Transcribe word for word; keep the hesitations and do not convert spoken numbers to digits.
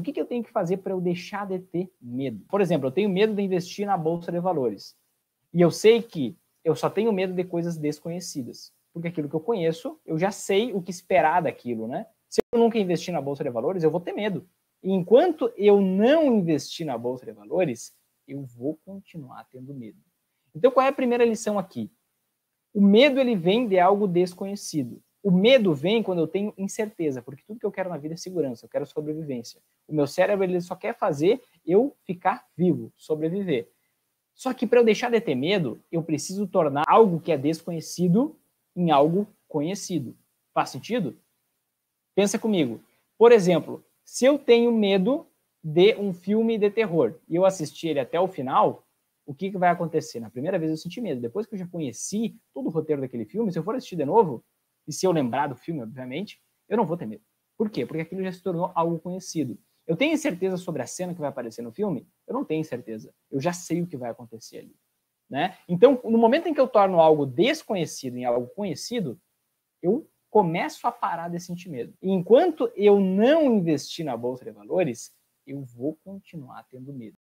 O que eu tenho que fazer para eu deixar de ter medo? Por exemplo, eu tenho medo de investir na Bolsa de Valores. E eu sei que eu só tenho medo de coisas desconhecidas. Porque aquilo que eu conheço, eu já sei o que esperar daquilo, né? Se eu nunca investir na Bolsa de Valores, eu vou ter medo. E enquanto eu não investir na Bolsa de Valores, eu vou continuar tendo medo. Então, qual é a primeira lição aqui? O medo ele vem de algo desconhecido. O medo vem quando eu tenho incerteza, porque tudo que eu quero na vida é segurança, eu quero sobrevivência. O meu cérebro ele só quer fazer eu ficar vivo, sobreviver. Só que para eu deixar de ter medo, eu preciso tornar algo que é desconhecido em algo conhecido. Faz sentido? Pensa comigo. Por exemplo, se eu tenho medo de um filme de terror e eu assisti ele até o final, o que, que vai acontecer? Na primeira vez eu senti medo. Depois que eu já conheci todo o roteiro daquele filme, se eu for assistir de novo, e se eu lembrar do filme, obviamente, eu não vou ter medo. Por quê? Porque aquilo já se tornou algo conhecido. Eu tenho certeza sobre a cena que vai aparecer no filme? Eu não tenho certeza. Eu já sei o que vai acontecer ali, né? Então, no momento em que eu torno algo desconhecido em algo conhecido, eu começo a parar de sentir medo. E enquanto eu não investir na Bolsa de Valores, eu vou continuar tendo medo.